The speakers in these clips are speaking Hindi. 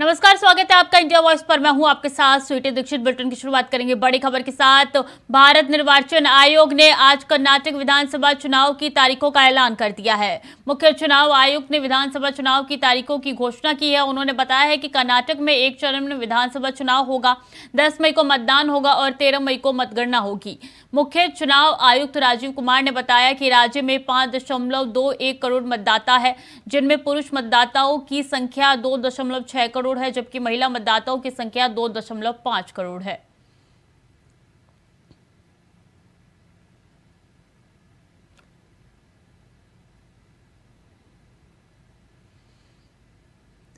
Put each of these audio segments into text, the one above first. नमस्कार, स्वागत है आपका इंडिया वॉइस पर। मैं हूं आपके साथ स्वीटी दीक्षित। बुलेटिन की शुरुआत करेंगे बड़ी खबर के साथ। भारत निर्वाचन आयोग ने आज कर्नाटक विधानसभा चुनाव की तारीखों का ऐलान कर दिया है। मुख्य चुनाव आयुक्त ने विधानसभा चुनाव की तारीखों की घोषणा की है। उन्होंने बताया है कि कर्नाटक में एक चरण में विधानसभा चुनाव होगा, 10 मई को मतदान होगा और 13 मई को मतगणना होगी। मुख्य चुनाव आयुक्त राजीव कुमार ने बताया कि राज्य में 5.21 करोड़ मतदाता है, जिनमें पुरुष मतदाताओं की संख्या 2.6 करोड़ है, जबकि महिला मतदाताओं की संख्या 2.5 करोड़ है।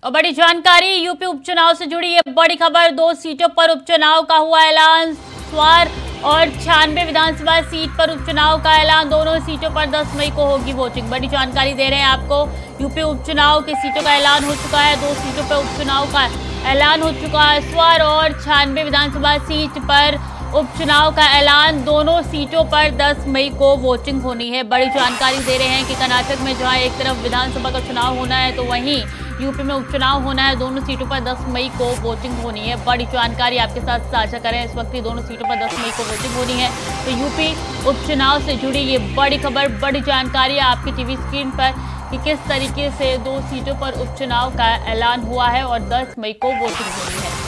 और बड़ी जानकारी यूपी उपचुनाव से जुड़ी है। बड़ी खबर, 2 सीटों पर उपचुनाव का हुआ ऐलान। स्वार और 96 विधानसभा सीट पर उपचुनाव का ऐलान। दोनों सीटों पर 10 मई को होगी वोटिंग। बड़ी जानकारी दे रहे हैं आपको। यूपी उपचुनाव की सीटों का ऐलान हो चुका है, 2 सीटों पर उपचुनाव का ऐलान हो चुका है। स्वार और 96 विधानसभा सीट पर उपचुनाव का ऐलान। दोनों सीटों पर 10 मई को वोटिंग होनी है। बड़ी जानकारी दे रहे हैं कि कर्नाटक में जहां एक तरफ विधानसभा का चुनाव होना है, तो वहीं यूपी में उपचुनाव होना है। दोनों सीटों पर 10 मई को वोटिंग होनी है। बड़ी जानकारी आपके साथ साझा करें। इस वक्त दोनों सीटों पर 10 मई को वोटिंग होनी है। तो यूपी उपचुनाव से जुड़ी ये बड़ी खबर, बड़ी जानकारी आपकी टीवी स्क्रीन पर कि किस तरीके से 2 सीटों पर उपचुनाव का ऐलान हुआ है और 10 मई को वोटिंग होनी है।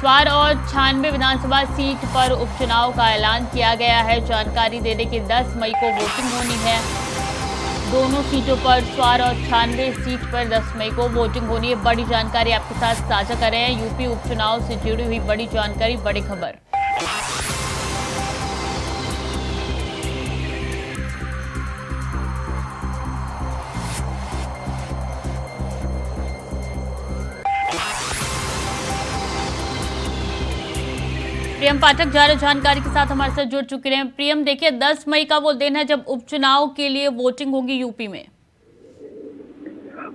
स्वार और 96 विधानसभा सीट पर उपचुनाव का ऐलान किया गया है। जानकारी दे दें कि 10 मई को वोटिंग होनी है। दोनों सीटों पर, स्वार और 96 सीट पर 10 मई को वोटिंग होनी है। बड़ी जानकारी आपके साथ साझा कर रहे हैं। यूपी उपचुनाव से जुड़ी हुई बड़ी जानकारी, बड़ी खबर। प्रियम पाठक जारी जानकारी के साथ हमारे साथ जुड़ चुके हैं। प्रियम, देखिए 10 मई का वो दिन है जब उपचुनाव के लिए वोटिंग होगी यूपी में।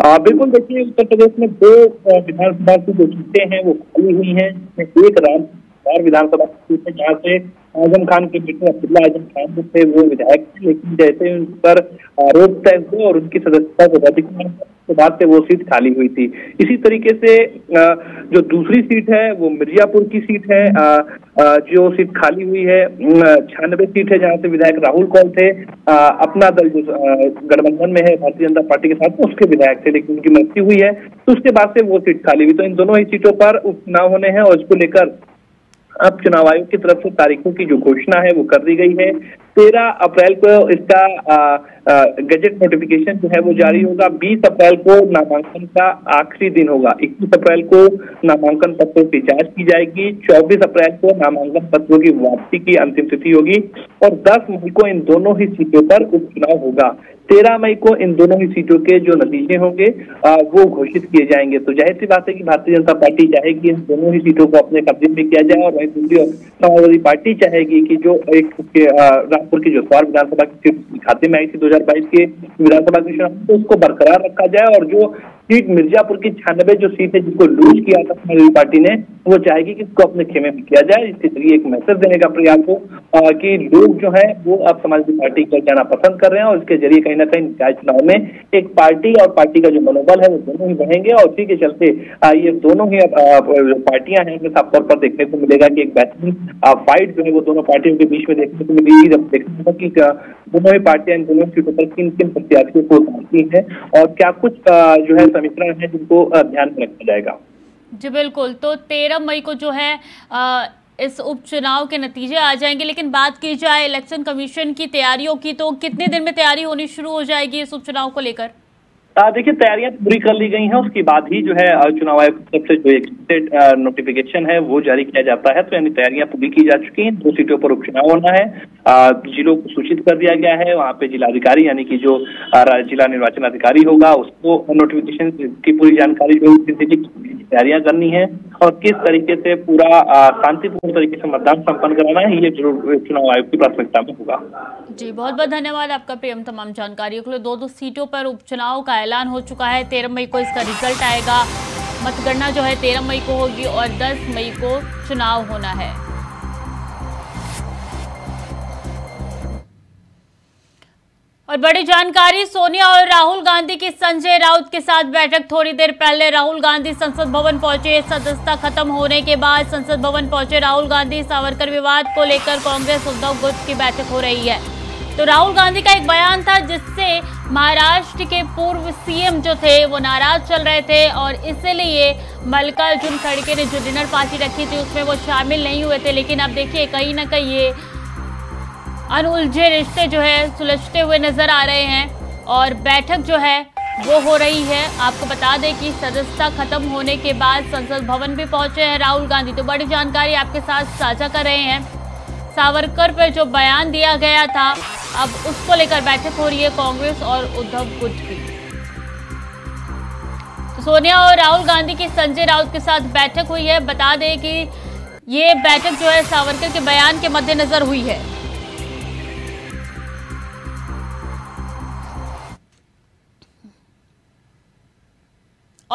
बिल्कुल, देखिए उत्तर प्रदेश में 2 विधानसभा की जो सीटें हैं वो खाली हुई हैं। एक राम विधानसभा सीट है जहाँ से आजम खान के बेटे आजम खान थे, वो विधायक थे, लेकिन जैसे उन पर आरोप तय हुए और उनकी सदस्यता को रद्द किया, तो बाद से वो सीट खाली हुई थी। इसी तरीके से जो दूसरी सीट है वो मिर्जापुर की सीट है, जो सीट खाली हुई है। 96 सीट है जहाँ से विधायक राहुल कौल थे, अपना दल जो गठबंधन में है भारतीय जनता पार्टी के साथ, उसके विधायक थे, लेकिन उनकी मृत्यु हुई है, तो उसके बाद से वो सीट खाली हुई। तो इन दोनों ही सीटों पर उपचुनाव होने हैं और इसको लेकर अब चुनाव आयोग की तरफ से तारीखों की जो घोषणा है वो कर दी गई है। 13 अप्रैल को इसका गजट नोटिफिकेशन जो है वो जारी होगा। 20 अप्रैल को नामांकन का आखिरी दिन होगा। 21 अप्रैल को नामांकन पत्रों की जांच की जाएगी। 24 अप्रैल को नामांकन पत्रों की वापसी की अंतिम तिथि होगी और 10 मई को इन दोनों ही सीटों पर उपचुनाव होगा। 13 मई को इन दोनों ही सीटों के जो नतीजे होंगे वो घोषित किए जाएंगे। तो जाहिर सी बात है कि भारतीय जनता पार्टी चाहेगी इन दोनों ही सीटों को अपने कब्जे में किया जाए, और वहीं समाजवादी पार्टी चाहेगी कि जो एक रामपुर की जो स्वार विधानसभा की सीट खाते में आई थी 2022 के विधानसभा के चुनाव, तो उसको बरकरार रखा जाए। और जो सीट मिर्जापुर की 96 जो सीट है जिसको लूज किया था समाजवादी पार्टी ने, वो चाहेगी कि इसको अपने खेमे में किया जाए। इसके जरिए एक मैसेज देने का प्रयास हो कि लोग जो है वो अब समाजवादी पार्टी को जाना पसंद कर रहे हैं, और इसके जरिए कहीं ना कहीं निकाय चुनाव में एक पार्टी और पार्टी का जो मनोबल है वो दोनों ही बढ़ेंगे। और उसी के चलते ये दोनों ही पार्टियां हैं, साफ तौर पर देखने को मिलेगा कि एक बेहतरीन फाइट जो है वो दोनों पार्टियों के बीच में देखने को मिलेगी। जब देखने को कि दोनों ही पार्टियां इन दोनों सीटों पर किन किन प्रत्याशियों को उतारती है और क्या कुछ जो है समीकरण है जिनको ध्यान में रखा जाएगा। जी बिल्कुल, तो 13 मई को जो है इस उपचुनाव के नतीजे आ जाएंगे। लेकिन बात की जाए इलेक्शन कमीशन की तैयारियों की, तो कितने दिन में तैयारी होनी शुरू हो जाएगी इस उपचुनाव को लेकर? देखिए तैयारियां पूरी कर ली गई हैं, उसके बाद ही जो है चुनाव आयोग की तरफ से जो एक नोटिफिकेशन है वो जारी किया जाता है। तो यानी तैयारियां पूरी की जा चुकी हैं। 2 सीटों पर उपचुनाव होना है, जिलों को सूचित कर दिया गया है। वहाँ पे जिलाधिकारी यानी कि जो जिला निर्वाचन अधिकारी होगा उसको नोटिफिकेशन की पूरी जानकारी जो तैयारियां करनी है और किस तरीके से पूरा शांतिपूर्ण तरीके से मतदान संपन्न कराना है, ये जरूर चुनाव आयोग की प्राथमिकता में होगा। जी बहुत बहुत धन्यवाद आपका प्रियम, तमाम जानकारी के लिए। 2 सीटों पर उपचुनाव का ऐलान हो चुका है। 13 मई को इसका रिजल्ट आएगा। मतगणना जो है 13 मई को होगी और 10 मई को चुनाव होना है। और और बड़ी जानकारी, सोनिया और राहुल गांधी की संजय राउत के साथ बैठक। थोड़ी देर पहले राहुल गांधी संसद भवन पहुंचे। सदस्यता खत्म होने के बाद संसद भवन पहुंचे राहुल गांधी। सावरकर विवाद को लेकर कांग्रेस उद्धव गुट की बैठक हो रही है। तो राहुल गांधी का एक बयान था जिससे महाराष्ट्र के पूर्व सीएम जो थे वो नाराज चल रहे थे और इसीलिए मल्लिकार्जुन खड़के ने जो डिनर पार्टी रखी थी उसमें वो शामिल नहीं हुए थे। लेकिन अब देखिए कहीं ना कहीं ये अनउलझे रिश्ते जो है सुलझते हुए नजर आ रहे हैं और बैठक जो है वो हो रही है। आपको बता दें कि सदस्यता खत्म होने के बाद संसद भवन भी पहुंचे हैं राहुल गांधी। तो बड़ी जानकारी आपके साथ साझा कर रहे हैं। सावरकर पर जो बयान दिया गया था अब उसको लेकर बैठक हो रही है कांग्रेस और उद्धव गुट की। तो सोनिया और राहुल गांधी की संजय राउत के साथ बैठक हुई है। बता दें कि ये बैठक जो है सावरकर के बयान के मद्देनजर हुई है।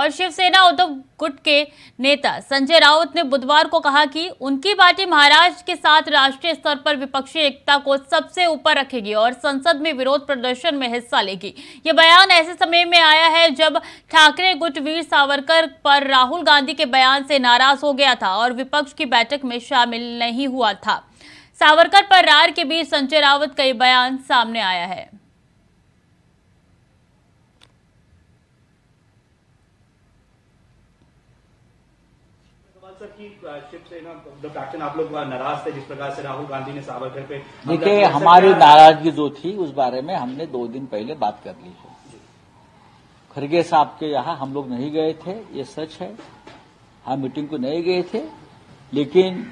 और शिवसेना उद्धव गुट के नेता संजय राउत ने बुधवार को कहा कि उनकी पार्टी महाराष्ट्र के साथ राष्ट्रीय स्तर पर विपक्षी एकता को सबसे ऊपर रखेगी और संसद में विरोध प्रदर्शन में हिस्सा लेगी। ये बयान ऐसे समय में आया है जब ठाकरे गुट वीर सावरकर पर राहुल गांधी के बयान से नाराज हो गया था और विपक्ष की बैठक में शामिल नहीं हुआ था। सावरकर पर रार के बीच संजय राउत का ये बयान सामने आया है। शिवसेना आप लोग नाराज थे जिस प्रकार से राहुल गांधी ने सावरकर पे, देखिए हमारी नाराजगी जो थी उस बारे में हमने 2 दिन पहले बात कर ली है। खड़गे साहब के यहाँ हम लोग नहीं गए थे, ये सच है, हम मीटिंग को नहीं गए थे। लेकिन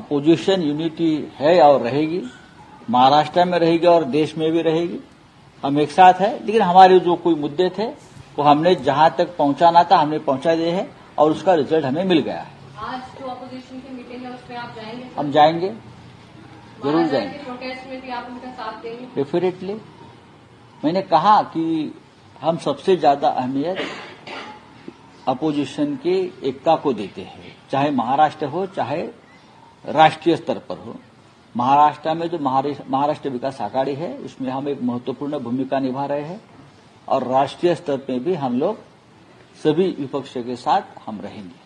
अपोजिशन यूनिटी है और रहेगी, महाराष्ट्र में रहेगी और देश में भी रहेगी। हम एक साथ है। लेकिन हमारे जो कोई मुद्दे थे वो हमने जहां तक पहुंचाना था हमने पहुंचा दिए है और उसका रिजल्ट हमें मिल गया है। आज जो अपोजिशन की मीटिंग है उसमें आप जाएंगे? हम जाएंगे, जरूर जाएंगे। प्रोटेस्ट में भी आप उनका साथ देंगे? डेफिनेटली। मैंने कहा कि हम सबसे ज्यादा अहमियत अपोजिशन की एकता को देते हैं, चाहे महाराष्ट्र हो चाहे राष्ट्रीय स्तर पर हो। महाराष्ट्र में जो महाराष्ट्र विकास आघाड़ी है उसमें हम एक महत्वपूर्ण भूमिका निभा रहे हैं और राष्ट्रीय स्तर पर भी हम लोग सभी विपक्षों के साथ हम रहेंगे।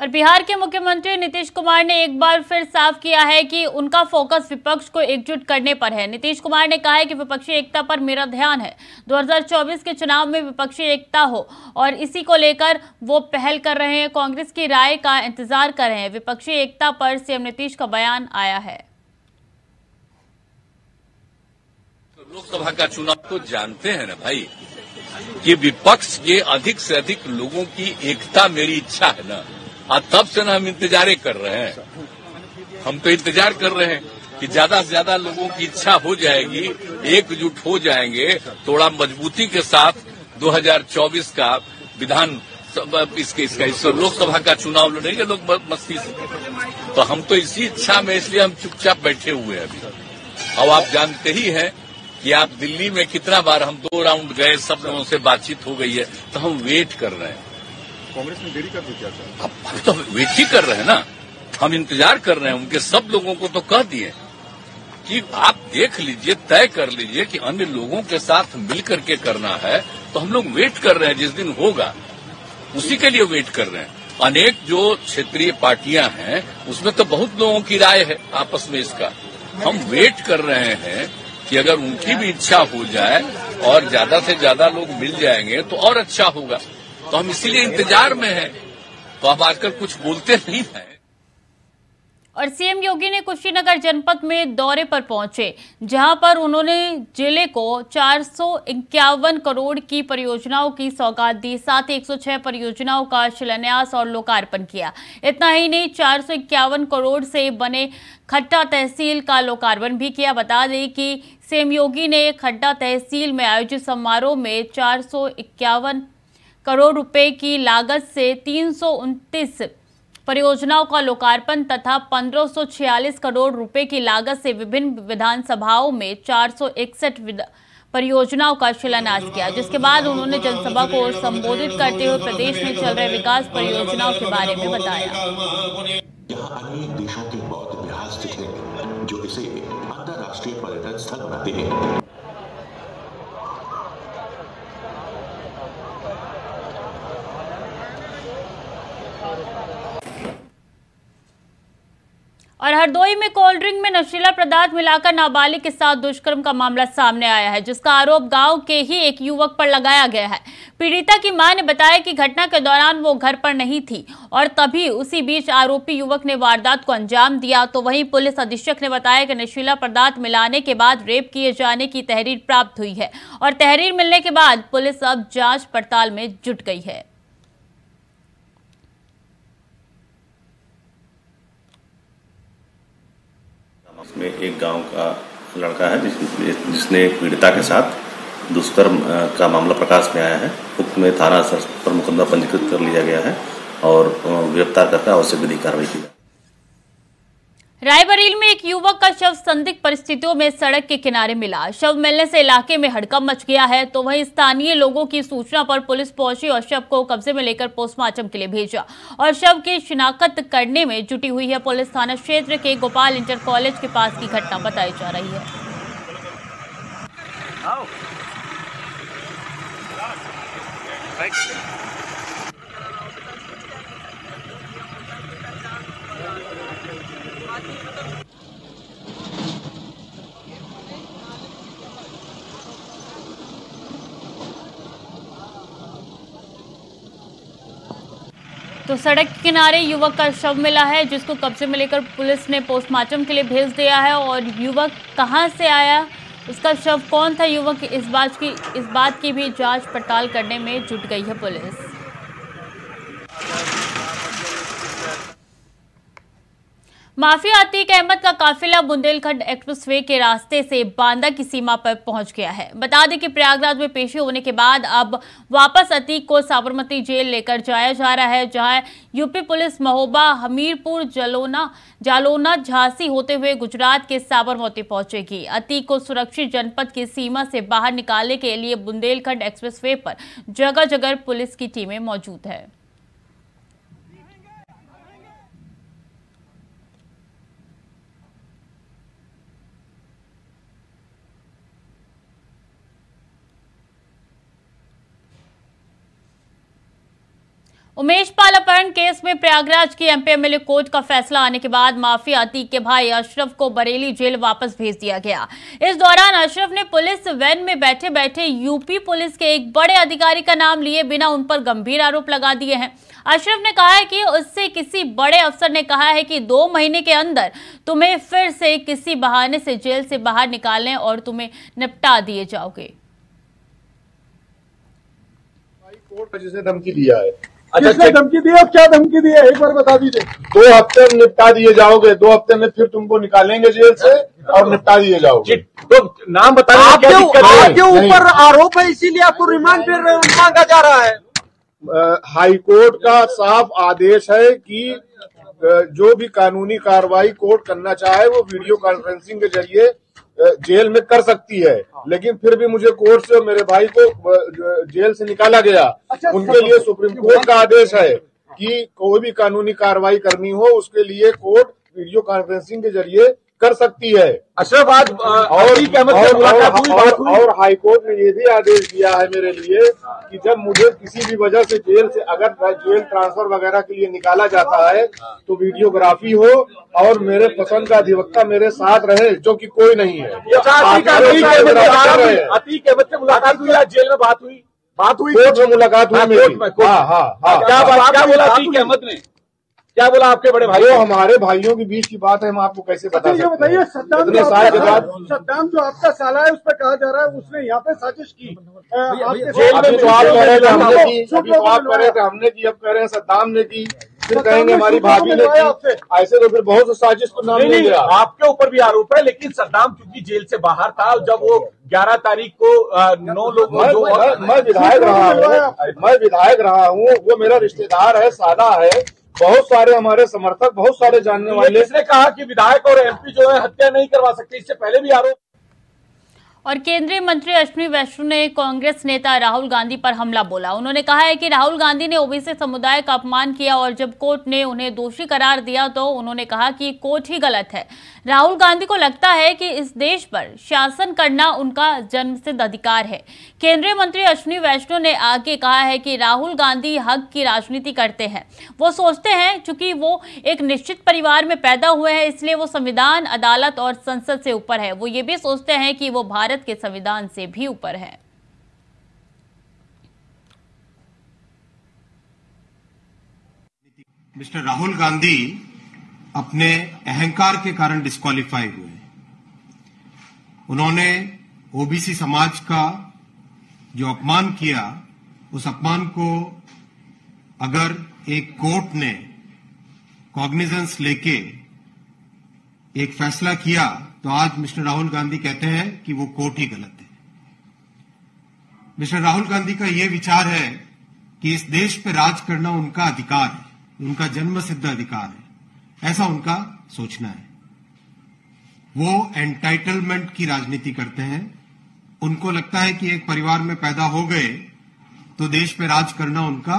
और बिहार के मुख्यमंत्री नीतीश कुमार ने एक बार फिर साफ किया है कि उनका फोकस विपक्ष को एकजुट करने पर है। नीतीश कुमार ने कहा है कि विपक्षी एकता पर मेरा ध्यान है। 2024 के चुनाव में विपक्षी एकता हो और इसी को लेकर वो पहल कर रहे हैं। कांग्रेस की राय का इंतजार कर रहे हैं। विपक्षी एकता पर सीएम नीतीश का बयान आया है। लोकसभा का चुनाव को जानते हैं ना भाई कि विपक्ष के अधिक से अधिक लोगों की एकता मेरी इच्छा है ना, और तब से ना हम इंतजारे कर रहे हैं। हम तो इंतजार कर रहे हैं कि ज्यादा से ज्यादा लोगों की इच्छा हो जाएगी, एकजुट हो जाएंगे, थोड़ा मजबूती के साथ 2024 का विधान इसका लोकसभा का चुनाव लड़ेंगे लोग मस्ती से। तो हम तो इसी इच्छा में, इसलिए हम चुपचाप बैठे हुए हैं अभी। अब आप जानते ही हैं कि आप दिल्ली में कितना बार, हम 2 राउंड गए, सब लोगों से बातचीत हो गई है, तो हम वेट कर रहे हैं। कांग्रेस ने देरी कर दी क्या सर? अब तो वेट ही कर रहे हैं ना, हम इंतजार कर रहे हैं। उनके सब लोगों को तो कह दिए कि आप देख लीजिए, तय कर लीजिए कि अन्य लोगों के साथ मिलकर के करना है, तो हम लोग वेट कर रहे हैं। जिस दिन होगा उसी के लिए वेट कर रहे हैं। अनेक जो क्षेत्रीय पार्टियां हैं उसमें तो बहुत लोगों की राय है आपस में, इसका हम वेट कर रहे हैं कि अगर उनकी भी इच्छा हो जाए और ज्यादा से ज्यादा लोग मिल जाएंगे तो और अच्छा होगा। तो हम इसीलिए इंतजार में हैं। तो आप आजकल कुछ बोलते नहीं हैं। और सीएम योगी ने कुशीनगर जनपद में दौरे पर पहुंचे, जहां पर उन्होंने जिले को 451 करोड़ की परियोजनाओं की सौगात दी, साथ ही 106 परियोजनाओं का शिलान्यास और लोकार्पण किया। इतना ही नहीं, 451 करोड़ से बने खड्डा तहसील का लोकार्पण भी किया। बता दें कि सीएम योगी ने खड्डा तहसील में आयोजित समारोह में 451 करोड़ रुपए की लागत से 329 परियोजनाओं का लोकार्पण तथा 1546 करोड़ रुपए की लागत से विभिन्न विधानसभाओं में 461 परियोजनाओं का शिलान्यास किया। जिसके बाद उन्होंने जनसभा को संबोधित करते हुए प्रदेश में चल रहे विकास परियोजनाओं के बारे में बताया। यहाँ अनेक देशों के बौद्ध विहार स्थित हैं जो इसे अंतर्राष्ट्रीय पर्यटन व्यवस्था बनाती है। और हरदोई में कोल्ड ड्रिंक में नशीला पदार्थ मिलाकर नाबालिग के साथ दुष्कर्म का मामला सामने आया है, जिसका आरोप गांव के ही एक युवक पर लगाया गया है। पीड़िता की मां ने बताया कि घटना के दौरान वो घर पर नहीं थी और तभी उसी बीच आरोपी युवक ने वारदात को अंजाम दिया। तो वहीं पुलिस अधीक्षक ने बताया कि नशीला पदार्थ मिलाने के बाद रेप किए जाने की तहरीर प्राप्त हुई है और तहरीर मिलने के बाद पुलिस अब जांच पड़ताल में जुट गई है। इसमें एक गांव का लड़का है जिसने पीड़िता के साथ दुष्कर्म का मामला प्रकाश में आया है। उक्त में थाना पर मुकदमा पंजीकृत कर लिया गया है और गिरफ्तार करके आवश्यक विधि कार्रवाई की। रायबरेली में एक युवक का शव संदिग्ध परिस्थितियों में सड़क के किनारे मिला। शव मिलने से इलाके में हड़कंप मच गया है। तो वहीं स्थानीय लोगों की सूचना पर पुलिस पहुंची और शव को कब्जे में लेकर पोस्टमार्टम के लिए भेजा और शव की शिनाख्त करने में जुटी हुई है। पुलिस थाना क्षेत्र के गोपाल इंटर कॉलेज के पास की घटना बताई जा रही है। तो सड़क किनारे युवक का शव मिला है, जिसको कब्जे में लेकर पुलिस ने पोस्टमार्टम के लिए भेज दिया है। और युवक कहां से आया, उसका शव कौन था युवक, इस बात की भी जांच पड़ताल करने में जुट गई है पुलिस। माफिया अतीक अहमद का काफिला बुंदेलखंड एक्सप्रेसवे के रास्ते से बांदा की सीमा पर पहुंच गया है। बता दें कि प्रयागराज में पेशी होने के बाद अब वापस अतीक को साबरमती जेल लेकर जाया जा रहा है, जहां यूपी पुलिस महोबा, हमीरपुर, जालोना, झांसी होते हुए गुजरात के साबरमती पहुंचेगी। अतीक को सुरक्षित जनपद की सीमा से बाहर निकालने के लिए बुंदेलखंड एक्सप्रेसवे पर जगह जगह पुलिस की टीमें मौजूद है। उमेश पाल अपहरण केस में प्रयागराज की एमपी-एमएलए कोर्ट का फैसला आने के बाद माफिया अतीक के भाई अशरफ को बरेली जेल वापस भेज दिया गया। इस दौरान अशरफ ने पुलिस वैन में बैठे बैठे यूपी पुलिस के एक बड़े अधिकारी का नाम लिए बिना उन पर गंभीर आरोप लगा दिए हैं। अशरफ ने कहा है कि उससे किसी बड़े अफसर ने कहा है कि 2 महीने के अंदर तुम्हें फिर से किसी बहाने से जेल से बाहर निकालने और तुम्हें निपटा दिए जाओगे। धमकी दिया है, अच्छा धमकी दी है, क्या धमकी दी है एक बार बता दीजिए। 2 हफ्ते में निपटा दिए जाओगे, 2 हफ्ते में फिर तुमको निकालेंगे जेल से और निपटा दिए जाओगे। तो नाम बताइए, आपके ऊपर आरोप है इसीलिए आपको रिमांड पे मांगा जा रहा है। हाई कोर्ट का साफ आदेश है कि जो भी कानूनी कार्रवाई कोर्ट करना चाहे वो वीडियो कॉन्फ्रेंसिंग के जरिए जेल में कर सकती है, लेकिन फिर भी मुझे कोर्ट से मेरे भाई को जेल से निकाला गया। उनके लिए सुप्रीम कोर्ट का आदेश है कि कोई भी कानूनी कार्रवाई करनी हो उसके लिए कोर्ट वीडियो कॉन्फ्रेंसिंग के जरिए कर सकती है। अशरफ आज और हाई कोर्ट ने ये भी आदेश दिया है मेरे लिए कि जब मुझे किसी भी वजह से जेल से अगर जेल ट्रांसफर वगैरह के लिए निकाला जाता है तो वीडियोग्राफी हो और मेरे पसंद का अधिवक्ता मेरे साथ रहे, जो कि कोई नहीं है। अतीक अहमद से मुलाकात हुई, जेल में बात हुई, कोर्ट में मुलाकात हुई। क्या बोला अतीक अहमद ने, क्या बोला आपके बड़े भाई? वो हमारे भाइयों के बीच की बात है, हम आपको कैसे बता सकते हैं। बताइए, सद्दाम जो आपका साला है उस पर कहा जा रहा है उसने यहाँ पे साजिश की। हमने की, अब कह रहे हैं सद्दाम ने की, फिर कहेंगे हमारी भाभी ने की, ऐसे तो फिर बहुत साजिश को नाम नहीं दिया। आपके ऊपर भी आरोप है, लेकिन सद्दाम चूंकि जेल से बाहर था जब वो 11 तारीख को 9 लोग मैं विधायक रहा हूँ, वो मेरा रिश्तेदार है, साला है, बहुत सारे हमारे समर्थक, बहुत सारे जानने वाले। इसने कहा कि विधायक और एमपी जो है हत्या नहीं करवा सकते, इससे पहले भी आरोप। और केंद्रीय मंत्री अश्विनी वैष्णव ने कांग्रेस नेता राहुल गांधी पर हमला बोला। उन्होंने कहा है कि राहुल गांधी ने ओबीसी समुदाय का अपमान किया और जब कोर्ट ने उन्हें दोषी करार दिया तो उन्होंने कहा कि कोर्ट ही गलत है। राहुल गांधी को लगता है कि इस देश पर शासन करना उनका जन्मसिद्ध अधिकार है। केंद्रीय मंत्री अश्विनी वैष्णव ने आगे कहा है कि राहुल गांधी हक की राजनीति करते हैं। वो सोचते हैं चूंकि वो एक निश्चित परिवार में पैदा हुए हैं इसलिए वो संविधान, अदालत और संसद से ऊपर है। वो ये भी सोचते हैं कि वो भारत के संविधान से भी ऊपर है। मिस्टर राहुल गांधी अपने अहंकार के कारण डिस्क्वालीफाई हुए। उन्होंने ओबीसी समाज का जो अपमान किया उस अपमान को अगर एक कोर्ट ने कॉग्निजेंस लेके एक फैसला किया तो आज मिस्टर राहुल गांधी कहते हैं कि वो कोर्ट ही गलत है। मिस्टर राहुल गांधी का ये विचार है कि इस देश पे राज करना उनका अधिकार है, उनका जन्मसिद्ध अधिकार है, ऐसा उनका सोचना है। वो एंटाइटलमेंट की राजनीति करते हैं। उनको लगता है कि एक परिवार में पैदा हो गए तो देश पे राज करना उनका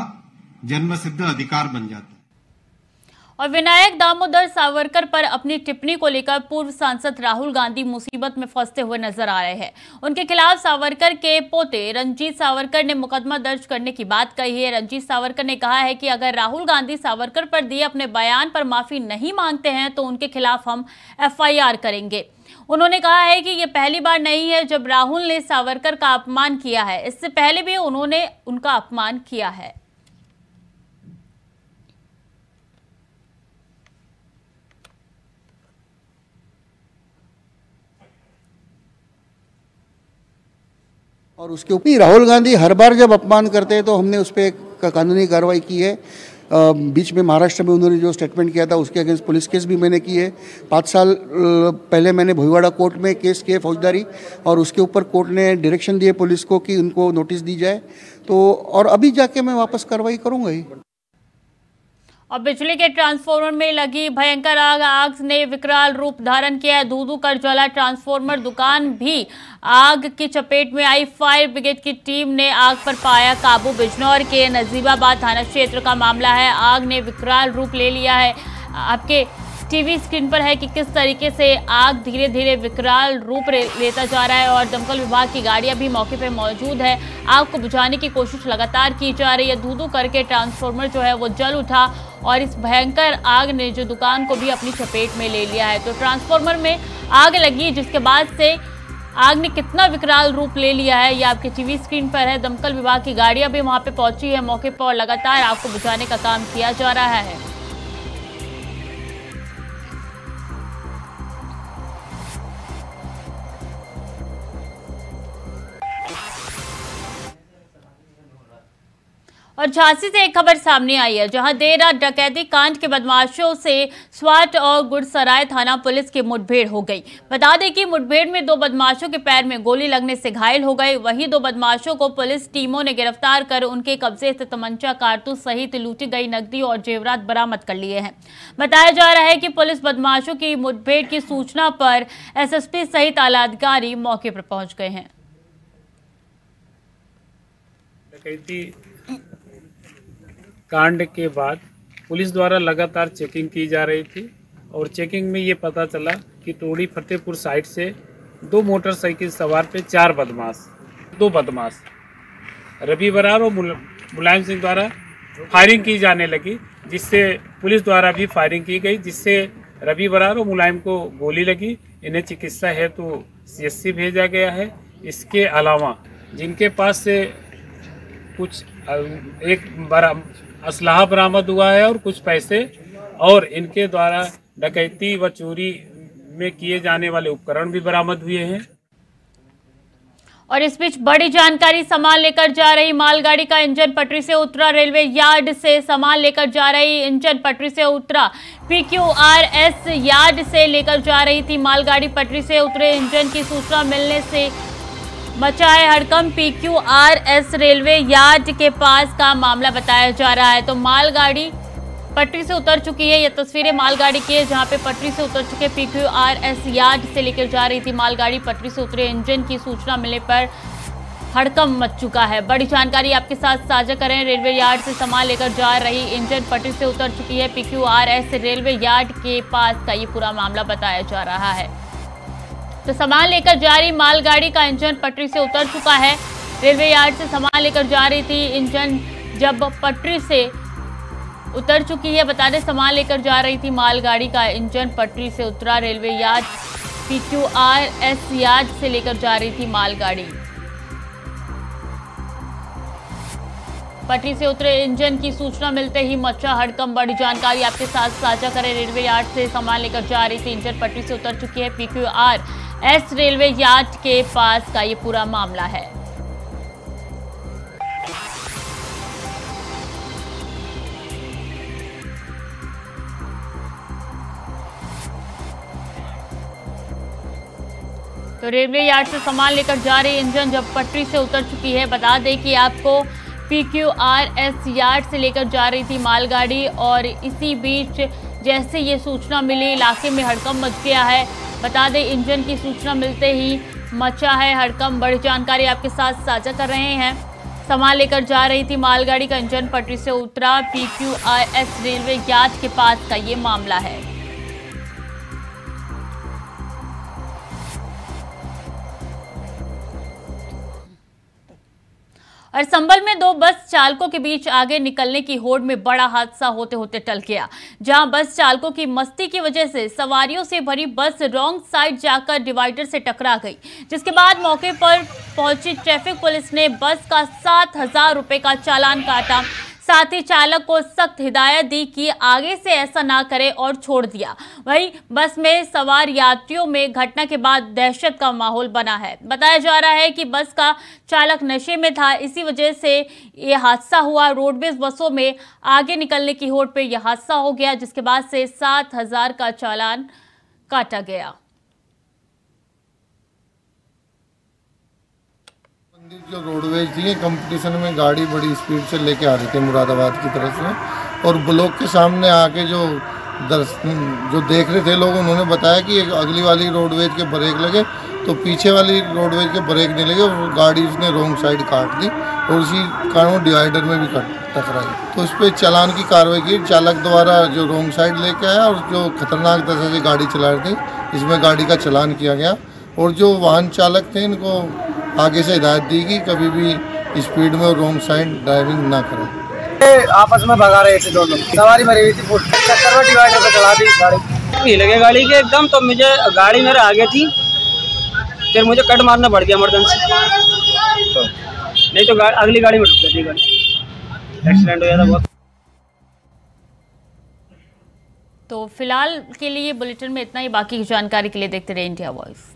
जन्मसिद्ध अधिकार बन जाता है। और विनायक दामोदर सावरकर पर अपनी टिप्पणी को लेकर पूर्व सांसद राहुल गांधी मुसीबत में फंसते हुए नजर आ रहे हैं। उनके खिलाफ सावरकर के पोते रंजीत सावरकर ने मुकदमा दर्ज करने की बात कही है। रंजीत सावरकर ने कहा है कि अगर राहुल गांधी सावरकर पर दिए अपने बयान पर माफी नहीं मांगते हैं तो उनके खिलाफ हम FIR करेंगे। उन्होंने कहा है कि ये पहली बार नहीं है जब राहुल ने सावरकर का अपमान किया है, इससे पहले भी उन्होंने उनका अपमान किया है। और उसके ऊपर राहुल गांधी हर बार जब अपमान करते हैं तो हमने उस पर एक कानूनी कार्रवाई की है। बीच में महाराष्ट्र में उन्होंने जो स्टेटमेंट किया था उसके अगेंस्ट पुलिस केस भी मैंने की है। 5 साल पहले मैंने भोईवाड़ा कोर्ट में केस किए फौजदारी, और उसके ऊपर कोर्ट ने डायरेक्शन दिए पुलिस को कि उनको नोटिस दी जाए, तो और अभी जाके मैं वापस कार्रवाई करूँगा ही। और बिजली के ट्रांसफार्मर में लगी भयंकर आग ने विकराल रूप धारण किया है। धू-धू कर जला ट्रांसफार्मर दुकान भी आग की चपेट में आई। फायर ब्रिगेड की टीम ने आग पर पाया काबू। बिजनौर के नजीबाबाद थाना क्षेत्र का मामला है। आग ने विकराल रूप ले लिया है। आपके टीवी स्क्रीन पर है कि किस तरीके से आग धीरे धीरे विकराल रूप लेता जा रहा है और दमकल विभाग की गाड़ियां भी मौके पर मौजूद है। आग को बुझाने की कोशिश लगातार की जा रही है। धू-धू करके ट्रांसफार्मर जो है वो जल उठा और इस भयंकर आग ने जो दुकान को भी अपनी चपेट में ले लिया है। तो ट्रांसफार्मर में आग लगी जिसके बाद से आग ने कितना विकराल रूप ले लिया है ये आपके टीवी स्क्रीन पर है। दमकल विभाग की गाड़ियां भी वहां पे पहुंची है मौके पर और लगातार आग को बुझाने का काम किया जा रहा है। और झांसी से एक खबर सामने आई है जहां देर रात डकैती कांड के बदमाशों से स्वाट और गुड़सराय थाना पुलिस की मुठभेड़ हो गई। बता दें कि मुठभेड़ में 2 बदमाशों के पैर में गोली लगने से घायल हो गए। वहीं 2 बदमाशों को पुलिस टीमों ने गिरफ्तार कर उनके कब्जे से तमंचा, कारतूस सहित लूटी गई नकदी और जेवरात बरामद कर लिए हैं। बताया जा रहा है कि पुलिस बदमाशों की मुठभेड़ की सूचना पर SSP सहित आला अधिकारी मौके पर पहुंच गए हैं। कांड के बाद पुलिस द्वारा लगातार चेकिंग की जा रही थी और चेकिंग में ये पता चला कि टोड़ी फतेहपुर साइड से 2 मोटरसाइकिल सवार पे 4 बदमाश, 2 बदमाश रवि बरार और मुलायम सिंह द्वारा फायरिंग की जाने लगी, जिससे पुलिस द्वारा भी फायरिंग की गई, जिससे रवि बरार और मुलायम को गोली लगी। इन्हें चिकित्सा हेतु CHC भेजा गया है। इसके अलावा जिनके पास से कुछ एक असलाहा बरामद हुआ है और कुछ पैसे और इनके द्वारा डकैती व चोरी में किए जाने वाले उपकरण भी बरामद हुए हैं। और इस बीच बड़ी जानकारी, सामान लेकर जा रही मालगाड़ी का इंजन पटरी से उतरा। रेलवे यार्ड से सामान लेकर जा रही इंजन पटरी से उतरा। PQRS यार्ड से लेकर जा रही थी मालगाड़ी। पटरी से उतरे इंजन की सूचना मिलने से मचाए हड़कंप। PQRS रेलवे यार्ड के पास का मामला बताया जा रहा है। तो मालगाड़ी पटरी से उतर चुकी है। ये तस्वीरें मालगाड़ी की है जहां पे पटरी से उतर चुके PQRS यार्ड से लेकर जा रही थी मालगाड़ी। पटरी से उतरे इंजन की सूचना मिलने पर हड़कंप मच चुका है। बड़ी जानकारी आपके साथ साझा करें। रेलवे यार्ड से सामान लेकर जा रही इंजन पटरी से उतर चुकी है। PQRS रेलवे यार्ड के पास का ये पूरा मामला बताया जा रहा है। तो सामान लेकर जा रही मालगाड़ी का इंजन पटरी से उतर चुका है। रेलवे यार्ड से सामान लेकर जा रही थी इंजन जब पटरी से उतर चुकी है। बता दें, सामान लेकर जा रही थी मालगाड़ी का इंजन पटरी से उतरा। रेलवे यार्ड PQRS यार्ड से लेकर जा रही थी मालगाड़ी। पटरी से उतरे इंजन की सूचना मिलते ही मचा हड़कंप। बड़ी जानकारी आपके साथ साझा करें। रेलवे यार्ड से सामान लेकर जा रही थी इंजन पटरी से उतर चुकी है। PQRS रेलवे यार्ड के पास का ये पूरा मामला है। तो रेलवे यार्ड से सामान लेकर जा रही इंजन जब पटरी से उतर चुकी है। बता दें कि आपको PQRS यार्ड से लेकर जा रही थी मालगाड़ी और इसी बीच जैसे ये सूचना मिली इलाके में हड़कंप मच गया है। बता दें, इंजन की सूचना मिलते ही मचा है हड़कंप। बड़ी जानकारी आपके साथ साझा कर रहे हैं। सामान लेकर जा रही थी मालगाड़ी का इंजन पटरी से उतरा। PQRS रेलवे यार्ड के पास का ये मामला है। और संभल में दो बस चालकों के बीच आगे निकलने की होड़ में बड़ा हादसा होते होते टल गया, जहां बस चालकों की मस्ती की वजह से सवारियों से भरी बस रॉन्ग साइड जाकर डिवाइडर से टकरा गई, जिसके बाद मौके पर पहुंची ट्रैफिक पुलिस ने बस का 7,000 रुपये का चालान काटा। साथ ही चालक को सख्त हिदायत दी कि आगे से ऐसा ना करे और छोड़ दिया। वहीं बस में सवार यात्रियों में घटना के बाद दहशत का माहौल बना है। बताया जा रहा है कि बस का चालक नशे में था, इसी वजह से यह हादसा हुआ। रोडवेज बसों में आगे निकलने की होड़ पे यह हादसा हो गया, जिसके बाद से 7,000 का चालान काटा गया। जो रोडवेज थी कंपटीशन में गाड़ी बड़ी स्पीड से लेके आ रही थी मुरादाबाद की तरफ से, और ब्लॉक के सामने आके जो देख रहे थे लोग, उन्होंने बताया कि अगली वाली रोडवेज के ब्रेक लगे तो पीछे वाली रोडवेज के ब्रेक नहीं लगे और गाड़ी उसने रॉन्ग साइड काट दी और उसी कारण डिवाइडर में भी टकराई। तो उस पर चालान की कार्रवाई की। चालक द्वारा जो रॉन्ग साइड लेके आया और जो खतरनाक तरह से गाड़ी चला रही थी, इसमें गाड़ी का चालान किया गया। और जो वाहन चालक थे, इनको आगे से हिदायत दी कि कभी भी स्पीड में और रॉन्ग साइड ड्राइविंग ना करें। आपस में भगा रहे थे दोनों, सवारी मरी हुई थी, चक्कर में डिवाइडर पे चला दी गाड़ी। लगे गाड़ी के एकदम, तो मुझे गाड़ी मेरे आगे थी, फिर मुझे कट मारना पड़ गया इमरजेंसी, तो नहीं तो अगली गाड़ी में रुक गई गाड़ी, एक्सीडेंट हो गया था बहुत। तो फिलहाल के लिए बुलेटिन में इतना ही। बाकी की जानकारी के लिए देखते रहे इंडिया वॉइस।